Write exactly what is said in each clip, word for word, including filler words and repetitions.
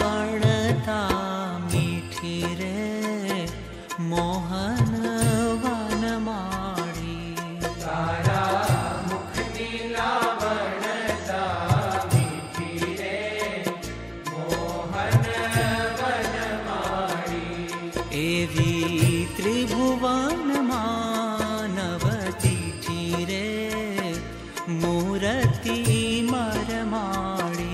वणता मीठी रे मोहन वनमाळी तारा मुखनी लावणता मीठी रे मोहन वनमाळी एवी त्रिभुवन मानवती ठी रे मूर्ति मरमाळी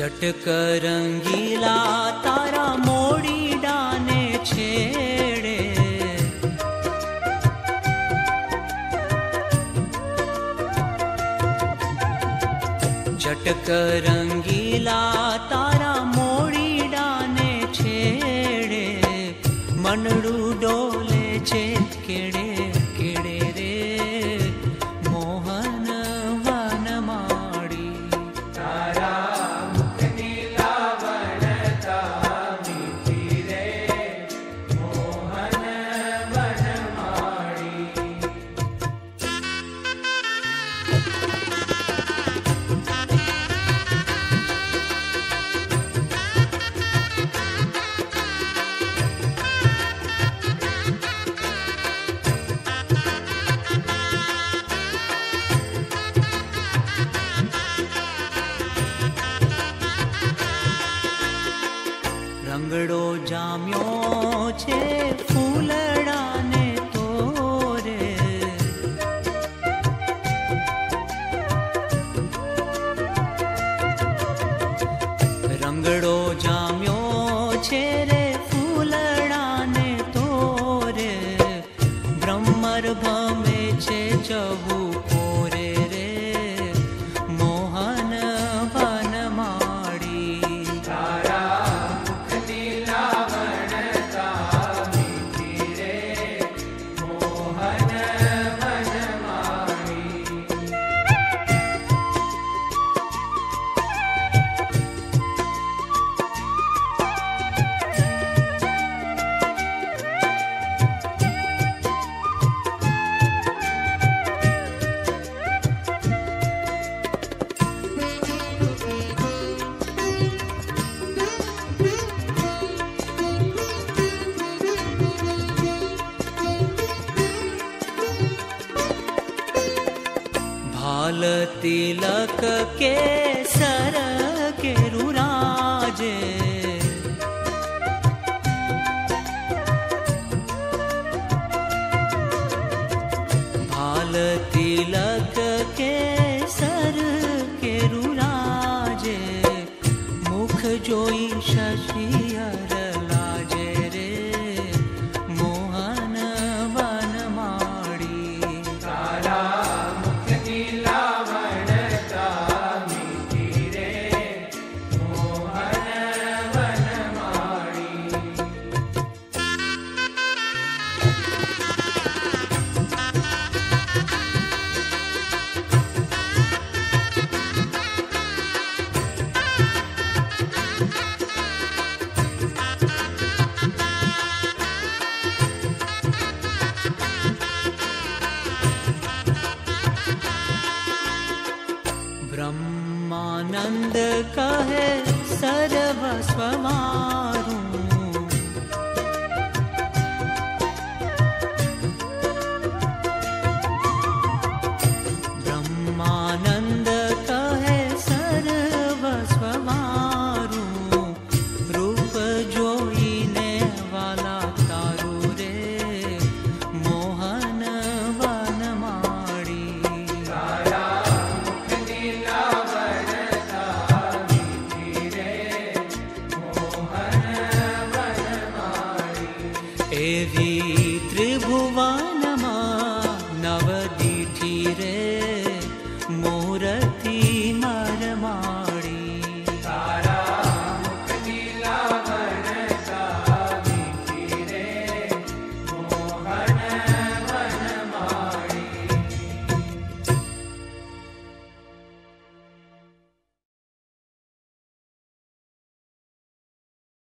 चटक रंगीला तारा मोड़ी डाने छेड़े चटक रंगीला तारा मोड़ी डाने छेड़े मनडू डोले छे केड़े केड़े रे मोहन वनमाळी तारा रंगड़ो जाम्यो छे फूलड़ाने तोरे रंगड़ो जाम्यो छे रे फूलड़ाने तोरे ब्रह्मर भमे छे चबू कोरे रे मोहन वनमाळी तारा भाल तिलक के सर के रूराजे भाल तिलक के सर के रूराजे मुख जोई शशियर लाजे रे मोहन वनमाळी तारा ब्रह्मानंद कहे सर्वस्व मारू ब्रह्मानंद कहे सर्वस्व मारू रूप जोईने वाला तारू रे मोहन वनमाळी तारा मुखनी लावणता मीठी रे give you